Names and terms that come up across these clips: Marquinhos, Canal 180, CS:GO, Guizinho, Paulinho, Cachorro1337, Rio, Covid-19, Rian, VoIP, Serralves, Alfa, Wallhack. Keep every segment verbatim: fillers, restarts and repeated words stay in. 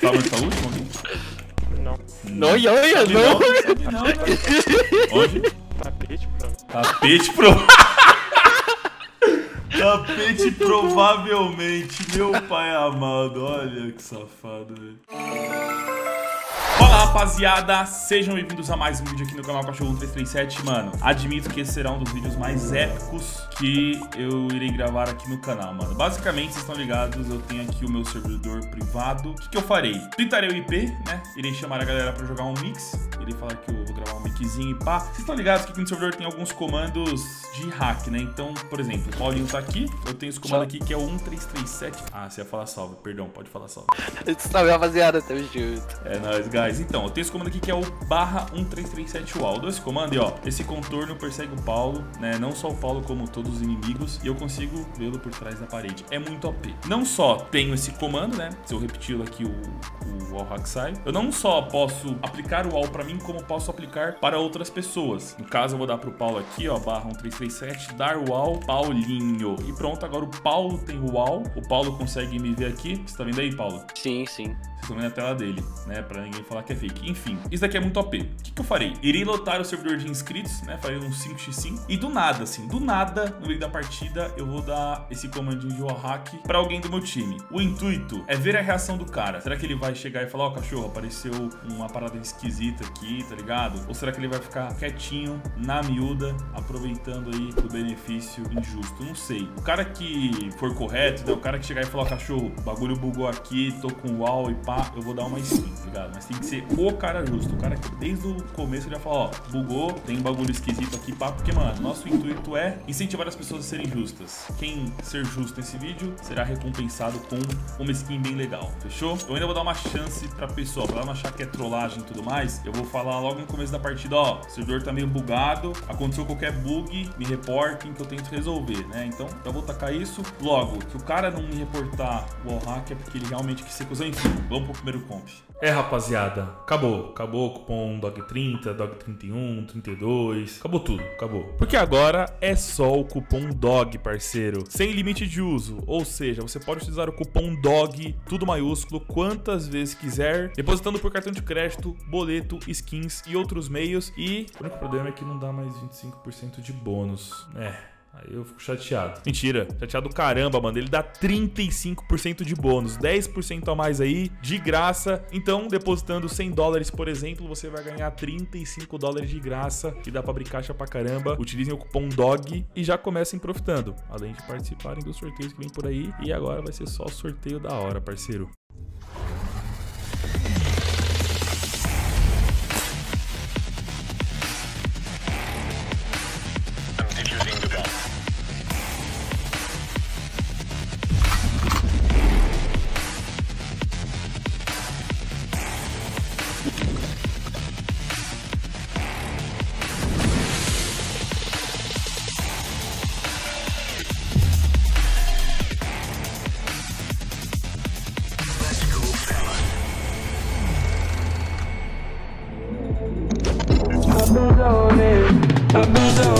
Salva essa última aqui? Não. Não, ia, ia, não. Não, onde? Tapete pro. Tapete pro. Tapete provavelmente, meu pai amado. Olha que safado, velho. Olá, rapaziada, sejam bem-vindos a mais um vídeo aqui no canal Cachorro um três três sete, mano. Admito que esse será um dos vídeos mais épicos que eu irei gravar aqui no canal, mano. Basicamente, vocês estão ligados, eu tenho aqui o meu servidor privado. O que, que eu farei? Pintarei o I P, né? Irei chamar a galera pra jogar um mix. Irei falar que eu vou gravar um mixzinho e pá. Vocês estão ligados que aqui no servidor tem alguns comandos de hack, né? Então, por exemplo, o Paulinho tá aqui. Eu tenho esse comando aqui que é o um três três sete. Ah, você ia falar salve, perdão, pode falar salve. Salve, rapaziada, tamo junto. É nóis, guys. Então, eu tenho esse comando aqui que é o barra um três três sete wall. Dou esse comando e ó, esse contorno persegue o Paulo, né? Não só o Paulo como todos os inimigos. E eu consigo vê-lo por trás da parede. É muito O P. Não só tenho esse comando, né? Se eu repeti-lo aqui, o, o Wallhack sai. Eu não só posso aplicar o wall pra mim, como posso aplicar para outras pessoas. No caso, eu vou dar pro Paulo aqui, ó, barra um três três sete, dar wall, Paulinho. E pronto, agora o Paulo tem o wall. O Paulo consegue me ver aqui. Você tá vendo aí, Paulo? Sim, sim. Vocês estão vendo a tela dele, né? Pra ninguém falar que é fake. Enfim, isso daqui é muito O P. O que, que eu farei? Irei lotar o servidor de inscritos, né? Farei um cinco por cinco. E do nada, assim, do nada, no meio da partida, eu vou dar esse comandinho de wallhack pra alguém do meu time. O intuito é ver a reação do cara. Será que ele vai chegar e falar, ó, oh, cachorro, apareceu uma parada esquisita aqui, tá ligado? Ou será que ele vai ficar quietinho, na miúda, aproveitando aí do benefício injusto? Não sei. O cara que for correto, né? O cara que chegar e falar, ó, oh, cachorro, o bagulho bugou aqui, tô com wall e pá, eu vou dar uma skin, tá ligado? Mas tem que ser o cara justo, o cara que desde o começo já fala, ó, bugou, tem um bagulho esquisito aqui, pá, porque, mano, nosso intuito é incentivar as pessoas a serem justas. Quem ser justo nesse vídeo será recompensado com uma skin bem legal, fechou? Eu ainda vou dar uma chance pra pessoa, pra ela não achar que é trollagem e tudo mais, eu vou falar logo no começo da partida, ó, o servidor tá meio bugado, aconteceu qualquer bug, me reportem que eu tento resolver, né? Então, já vou tacar isso. Logo, que o cara não me reportar o wallhack é porque ele realmente quis ser cuzão. Enfim, vamos pro primeiro comp. É, rapaziada, acabou, acabou o cupom D O G trinta, D O G trinta e um, trinta e dois, acabou tudo, acabou. Porque agora é só o cupom D O G, parceiro, sem limite de uso, ou seja, você pode utilizar o cupom D O G, tudo maiúsculo, quantas vezes quiser, depositando por cartão de crédito, boleto, skins e outros meios. E o único problema é que não dá mais vinte e cinco por cento de bônus, é... Aí eu fico chateado. Mentira, chateado caramba, mano. Ele dá trinta e cinco por cento de bônus, dez por cento a mais aí, de graça. Então, depositando cem dólares, por exemplo, você vai ganhar trinta e cinco dólares de graça, que dá pra abrir caixa pra caramba. Utilizem o cupom D O G e já comecem profitando, além de participarem dos sorteios que vem por aí. E agora vai ser só o sorteio da hora, parceiro.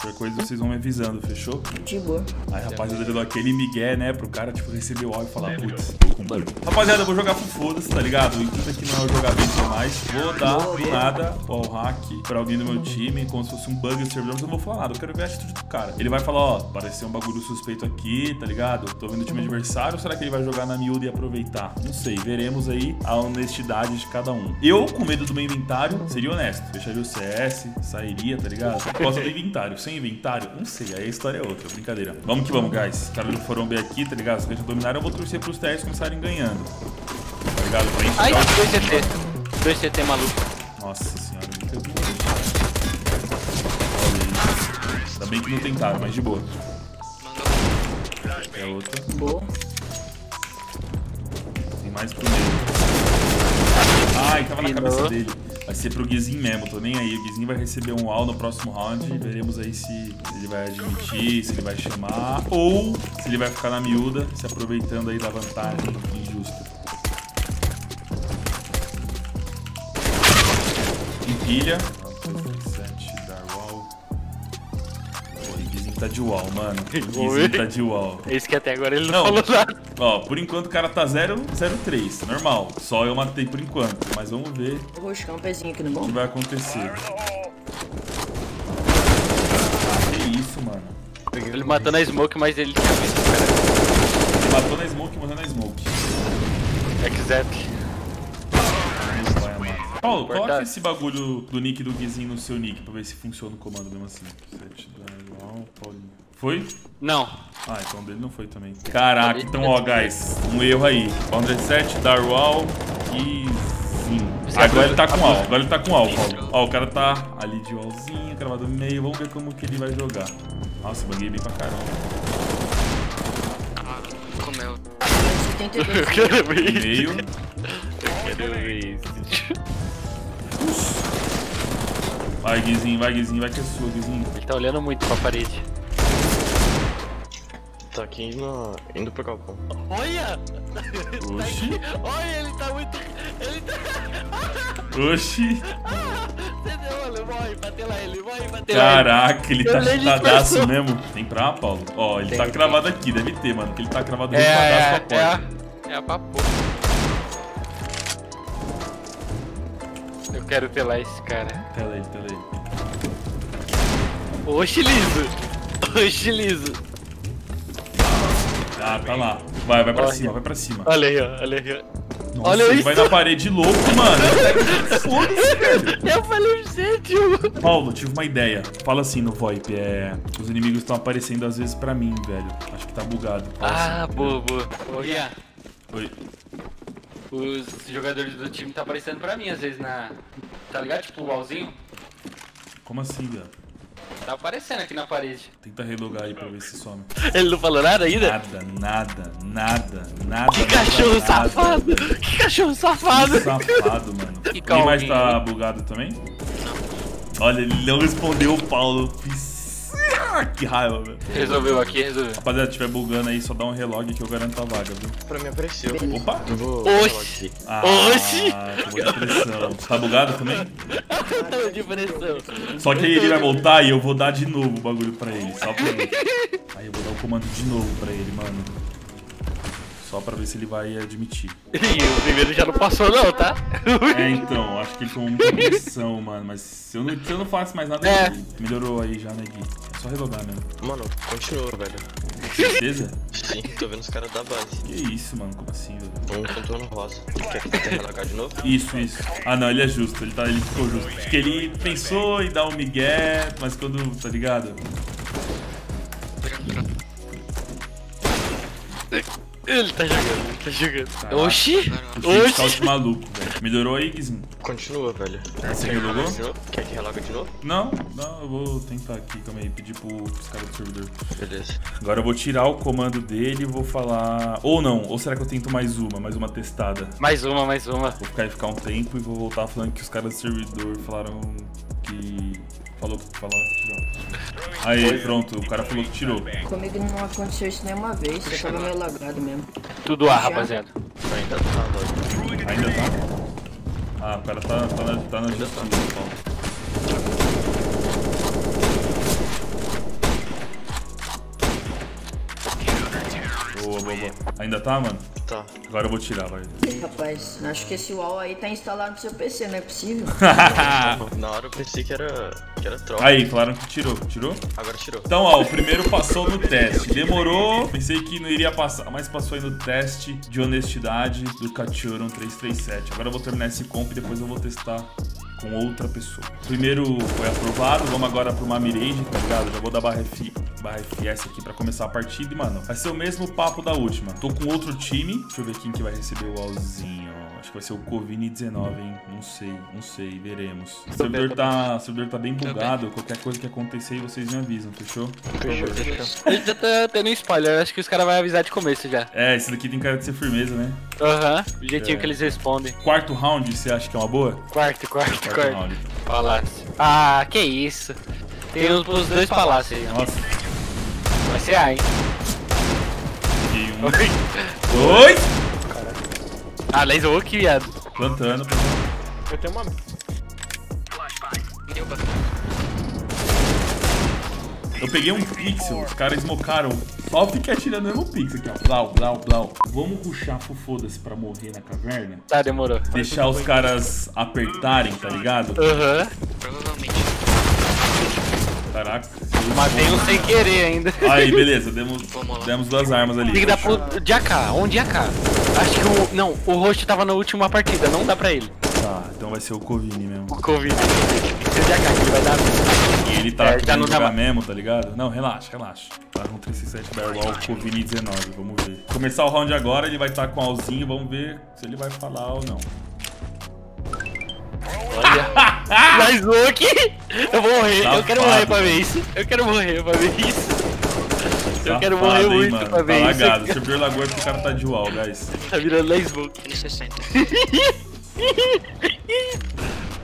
qualquer coisa vocês vão me avisando, fechou? De boa. Aí, rapaziada, deu aquele migué, né, pro cara, tipo, receber o áudio e falar, putz, tô com bug. Rapaziada, eu vou jogar pro foda-se, tá ligado? O intuito aqui não é eu jogar bem demais. Vou dar do nada o hack pra alguém do meu time, como se fosse um bug do servidor, mas eu não vou falar nada, eu quero ver a atitude do cara. Ele vai falar, ó, pareceu um bagulho suspeito aqui, tá ligado? Tô vendo o time adversário, ou será que ele vai jogar na miúda e aproveitar? Não sei, veremos aí a honestidade de cada um. Eu, com medo do meu inventário, seria honesto, fecharia o C S, sairia, tá ligado? Por causa do inventário. Sem inventário, não sei. Aí a história é outra. Brincadeira. Vamos que vamos, guys. Os caras do Forum B aqui, tá ligado? Se eles dominaram, eu vou torcer pros T Rs começarem ganhando. Tá ligado? Pra gente. Ai, dois C T. dois C T maluco. Nossa senhora, muito bom. Olha isso. Ainda bem que não tentaram, mas de boa. É outra. Boa. Tem mais pro meio. Ai, tava na cabeça dele. Vai ser pro Guizinho mesmo, tô nem aí. O Guizinho vai receber um all no próximo round. Veremos aí se ele vai admitir, se ele vai chamar, ou se ele vai ficar na miúda, se aproveitando aí da vantagem injusta. Empilha. Tá de wall, mano. Guizinho tá de wall. É isso que até agora ele não, não falou nada. Ó, por enquanto o cara tá zero zero três. Normal. Só eu matei por enquanto. Mas vamos ver. Eu vou buscar um pezinho aqui no bom. O que vai acontecer? Ah, que isso, mano. Ele matou na smoke, mas ele tinha visto o cara. Ele matou na smoke e morreu na smoke. Exactly. Paulo, oh, coloca esse bagulho do nick do Guizinho no seu nick pra ver se funciona o comando mesmo assim. Foi? Não. Ah, então dele não foi também. Caraca, então ó, guys, um erro aí. Paulinho sete, Darwall e Guizinho. Agora ele tá com alvo, agora ele tá com alvo, Paulo. Ó, o cara tá ali de wallzinho, cravado no meio. Vamos ver como que ele vai jogar. Nossa, banguei bem pra caramba. Comeu. Eu quero ver isso. Meio. Eu quero ver isso. Vai, Guizinho, vai, Guizinho, vai que é sua, Guizinho. Ele tá olhando muito pra parede. Tá aqui indo, indo pro galpão. Olha! Oxi! Olha, ele tá muito... Ele tá... Oxi! Ele morre, bate lá, ele morre, bate lá. Caraca, ele tá chutadaço mesmo. Tem pra, Paulo? Ó, ele tá cravado aqui, deve ter, mano. Porque ele tá cravado muito pra trás pra porta. É a papo. Eu quero pelar esse cara. Pela aí, pela aí. Oxi, liso! Oxi, liso! Ah, tá lá. Vai, vai pra olha. Cima, vai pra cima. Olha aí, olha aí. Nossa, olha ele isso. Vai na parede louco, mano. Foda-se, velho. Eu falei, gente, mano. Paulo, tive uma ideia. Fala assim no VoIP, é... Os inimigos estão aparecendo às vezes pra mim, velho. Acho que tá bugado. Fala ah, assim, boa, boa. Ô, Rian. Oi. Os jogadores do time tá aparecendo pra mim, às vezes, na... Tá ligado? Tipo, o wallzinho. Como assim, velho? Tá aparecendo aqui na parede. Tenta relogar aí pra ver se some. Ele não falou nada ainda? Nada, nada, nada, nada. Que cachorro nada, safado! Nada. Que cachorro safado! Que safado, mano. Que calma, quem mais tá bugado também? Não. Olha, ele não respondeu o Paulo. Que raiva, velho. Resolveu aqui, resolveu. Rapaziada, se tiver bugando aí, só dá um relog que eu garanto a vaga, viu? Pra mim apareceu. Opa! Eu vou... Oxi! Ah, oxi! Pressão. Tá bugado também? Tô de pressão. Só que ele vai voltar e eu vou dar de novo o bagulho pra ele. Só pra ele. Aí eu vou dar o comando de novo pra ele, mano. Só pra ver se ele vai admitir. E o primeiro já não passou não, tá? É, então, acho que ele tomou muita pressão, mano. Mas se eu, não, se eu não faço mais nada, é. Melhorou aí já, né, Gui? É só relogar mesmo. Mano, continuou, velho. Com certeza? Sim, tô vendo os caras da base. Que isso, mano, como assim, velho? Um contorno rosa. Quer que tenha relogar de novo? Isso, isso. Ah, não, ele é justo, ele, tá, ele ficou justo. Porque ele pensou em dar um migué, mas quando, tá ligado? Ele tá jogando, ele tá jogando. Caraca. Oxi! Oxi! Maluco, velho. Melhorou aí, Guizinho? Continua, velho. Você relogou? Quer que reloga de novo? Não, não, eu vou tentar aqui também, pedir pro, pros caras do servidor. Beleza. Agora eu vou tirar o comando dele e vou falar... Ou não, ou será que eu tento mais uma, mais uma testada? Mais uma, mais uma. Vou ficar, ficar um tempo e vou voltar falando que os caras do servidor falaram que... Falou que falou que tirou. Aí, pronto, o cara falou que tirou. Comigo não aconteceu isso nenhuma vez, eu tava meio lagado mesmo. Tudo A, rapaziada. Ainda tá. Ainda tá? Ah, o cara tá, tá, na, tá na justiça, Paulo. Boa, boa, boa. Ainda tá, mano? Tá. Agora eu vou tirar, vai. Rapaz, acho que esse wall aí tá instalado no seu P C, não é possível? Na hora eu pensei que era, que era troca. Aí, falaram que tirou. Tirou? Agora tirou. Então, ó, o primeiro passou no teste. Demorou, pensei que não iria passar, mas passou aí no teste de honestidade do Cachorro três três sete. Agora eu vou terminar esse comp e depois eu vou testar com outra pessoa. Primeiro foi aprovado, vamos agora pro Mamirage, tá ligado? Já vou dar barra F. barra F S aqui pra começar a partida, mano. Vai ser o mesmo papo da última. Tô com outro time. Deixa eu ver quem que vai receber o wallzinho. acho que vai ser o covid dezenove, hein? Não sei, não sei, veremos. O servidor tá, o servidor tá bem bugado, qualquer coisa que acontecer aí vocês me avisam, fechou? Fechou, fechou. Ele já tá tendo um spoiler, acho que os caras vão avisar de começo já. É, esse daqui tem cara de ser firmeza, né? Aham, uhum, o jeitinho é. que eles respondem. Quarto round, você acha que é uma boa? Quarto, quarto, quarto. quarto. Round, então. Palácio. Ah, que isso. Tem, tem os, os dois, dois palácios aí. Nossa. Vai ser A, hein? E um, dois. Caraca. Ah, laserou que viado. Plantando, plantando. Eu tenho uma... Eu peguei um pixel, os caras smocaram. Ó, eu fiquei atirando o mesmo pixel aqui, ó. Blau, blau, blau. Vamos puxar pro foda-se pra morrer na caverna. Tá, demorou. Deixar os caras apertarem, tá ligado? Aham. Uhum. Provavelmente. Caraca. Matei um sem querer ainda. Aí, beleza, demos, demos duas armas ali. Tem que dar pro de A K, onde A K? Acho que o... Não, o roxo tava na última partida, não dá pra ele. Tá, então vai ser o Covini mesmo. O Covini. Esse de A K, ele vai dar... E ele tá é, aqui no lugar tá... mesmo, tá ligado? Não, relaxa, relaxa. Tá com três sessenta e sete Barwall, covid dezenove, vamos ver. Começar o round agora, ele vai estar tá com Alzinho, vamos ver se ele vai falar ou não. Olha. Mas Loki, eu vou morrer, tá eu quero fado. morrer pra ver isso. Eu quero morrer pra ver isso. Tá eu quero fado, morrer hein, muito mano. pra ver tá isso. Lagado. Você viu o lagoa porque o cara tá de uau, guys. Tá virando lá smoke.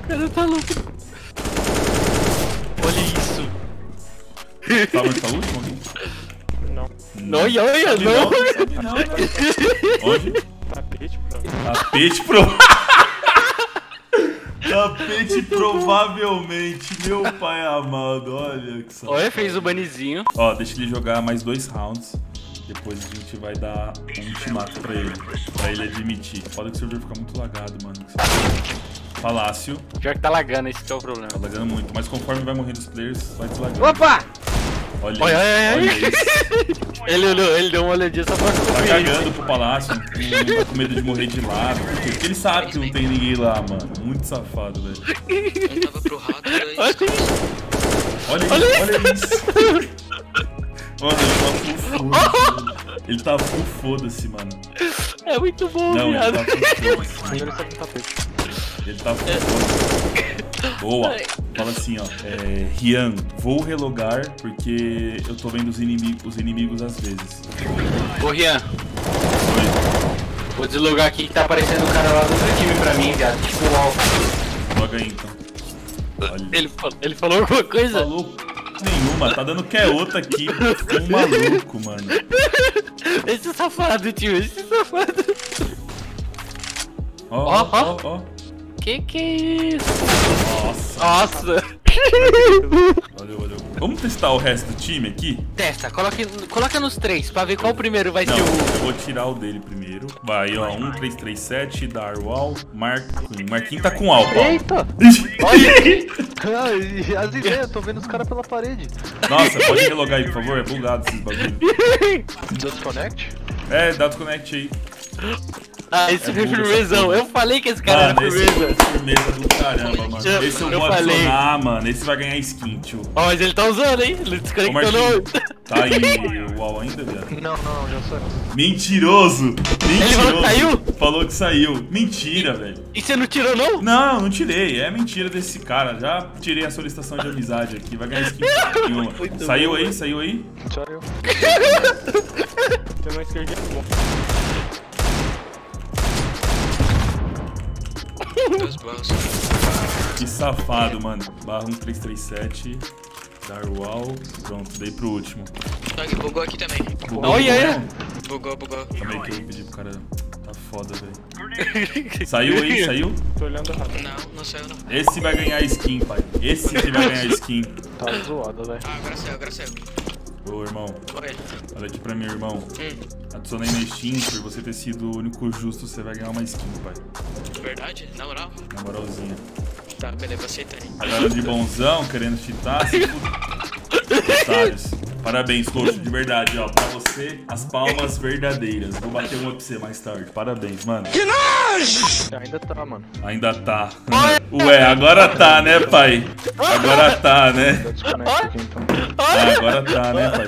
O cara tá louco. Olha isso. Tá muito pra último? Não. Não, olha, olha, não. Não, não, não. Onde? Tapete pro. Tapete pro. Tapete provavelmente, meu pai amado, olha que saco. Olha, fez o banizinho. Ó, deixa ele jogar mais dois rounds, depois a gente vai dar um ultimato pra ele, pra ele admitir. Olha que o servidor fica muito lagado, mano. Palácio. Pior que tá lagando, esse que é o problema. Tá lagando muito, mas conforme vai morrendo os players, vai deslagando. Opa! Olha, olha, olha, olha isso. Ele olhou, ele deu uma olhadinha só pra comer. Tá cagando pro palácio, tá com medo de morrer de lado. Porque ele sabe que não tem ninguém lá, mano. Muito safado, velho. Ele tava pro rato, olha, olha isso, olha isso. Mano, ele tá full foda-se. Ele tá full foda-se, mano. É muito bom, não, viado. Ele tá full foda-se. Ele tá full foda-se. Boa! Fala assim, ó. É, Rian, vou relogar porque eu tô vendo os, inimi os inimigos às vezes. Ô, Rian. Oi. Vou deslogar aqui que tá aparecendo o cara lá do outro time pra mim, cara. Tipo o Alfa. Loga aí, então. Olha. Ele, ele falou alguma coisa? Falou nenhuma. Tá dando que é outra aqui. Um maluco, mano. Esse safado, tio. Esse safado. Ó, ó, ó. Que que é isso? Nossa! Nossa! Valeu, valeu. Vamos testar o resto do time aqui? Testa, coloca, coloca nos três pra ver qual o primeiro vai Não, ser o. Eu vou tirar o dele primeiro. Vai, ó, um três três sete, Darwal, Marquinhos. Marquinhos tá com Alfa. Eita! Olha aí! As ideias, eu tô vendo os caras pela parede. Nossa, pode relogar aí, por favor? É bugado esses bagulho. Dá desconnect? É, dá desconnect aí. Ah, esse é foi firmezão. Eu falei que esse cara mano, era firmeza. Esse foi firmeza do caramba, mano. Eu, esse eu, eu vou falei. adicionar, mano. Esse vai ganhar skin, tio. Ó, oh, mas ele tá usando, hein? Ele desconectou não. Tá aí o uau ainda, velho? Não, não, já saiu. Mentiroso! Mentiroso! Ele falou que saiu? Falou que saiu. Mentira, velho. E você não tirou, não? Não, não tirei. É mentira desse cara. Já tirei a solicitação de amizade aqui. Vai ganhar skin. Saiu bom, aí? Véio. Saiu aí? Saiu. Tem uma esquerdinha boa. Que safado, mano. Barra um três três sete, Darwal. Pronto, dei pro último. Dog bugou aqui também. Bugou, oh, yeah. bugou. bugou. Também que eu pedi pro cara. Tá foda, velho. Saiu aí, saiu? Tô olhando rápido. Não, não saiu não. Esse vai ganhar skin, pai. Esse que vai ganhar skin. Tá zoado, velho. Ah, agora saiu, agora saiu. Ô, irmão. Oi. Olha aqui pra mim, irmão. Hum. Adicionei na Steam, por você ter sido o único justo, você vai ganhar uma skin, pai. Verdade? Na moral? Na moralzinha. Tá, beleza, aceita aí. Agora de bonzão, querendo cheatar, se fud... Parabéns, coach, de verdade, ó. Pra você, as palmas verdadeiras. Vou bater uma pra você mais tarde. Parabéns, mano. Que nojo! Ainda tá, mano. Ainda tá. Ué, agora tá, né, pai? Agora tá, né? Ah, agora tá, né, pai?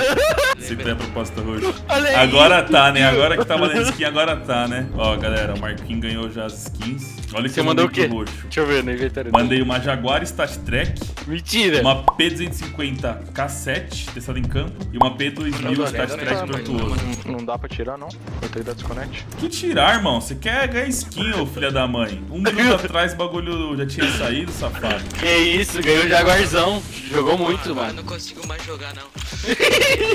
Sei que tem a proposta roxa. Agora tá, né? Agora que tá valendo skin, agora tá, né? Ó, galera, o Marquinhos ganhou já as skins. Olha que eu mandei o quê? Roxo. Deixa eu ver no inventário. Mandei uma Jaguar Stat Track. Mentira! Uma P duzentos e cinquenta K sete, testada em campo. E uma P dois mil Stat Track tortuoso. Não dá pra tirar, não? Cortei da Disconnect. Que tirar, irmão? Você quer ganhar skin, ô filha da mãe? Um minuto atrás o bagulho já tinha saído, safado. Que isso, ganhou o Jaguarzão. Jogou muito, mano. Não consigo mais jogar, não.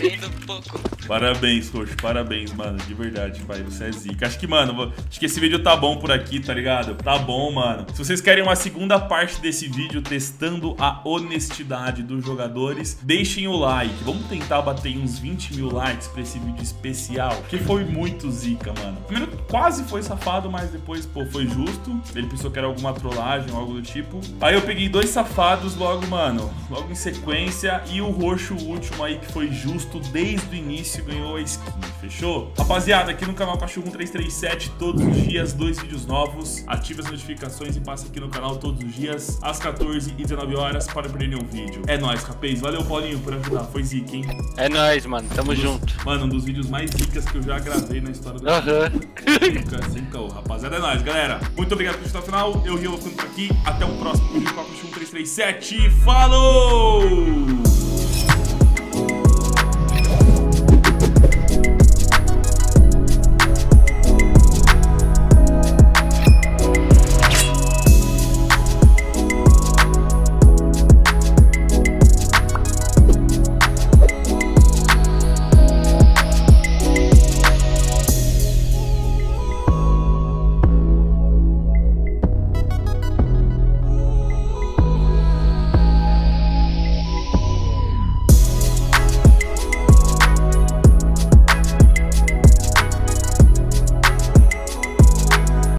Ainda um pouco. Parabéns, Roxo. Parabéns, mano. De verdade, pai. Você é zica. Acho que, mano, acho que esse vídeo tá bom por aqui, tá ligado? Tá bom, mano. Se vocês querem uma segunda parte desse vídeo testando a honestidade dos jogadores, deixem o like. Vamos tentar bater uns vinte mil likes pra esse vídeo especial, que foi muito zica, mano. Primeiro, quase foi safado, mas depois, pô, foi justo. Ele pensou que era alguma trollagem ou algo do tipo. Aí eu peguei dois safados logo, mano, logo em sequência. E o roxo último aí, que foi justo desde o início, ganhou a skin, fechou? Rapaziada, aqui no canal Cachorro um três três sete, todos os dias, dois vídeos novos. Ative as notificações e passa aqui no canal todos os dias às quatorze e dezenove horas para perder nenhum vídeo. É nóis, rapaz. Valeu, Paulinho, por ajudar. Foi zica, hein? É nóis, mano. Tamo um dos, junto. Mano, um dos vídeos mais zicas que eu já gravei na história do Aham. Uhum. Rapaziada, é nóis, galera. Muito obrigado por assistir até o final. Eu, Rio, vou ficando por aqui. Até o próximo vídeo com a Cachorro um três três sete. Falou!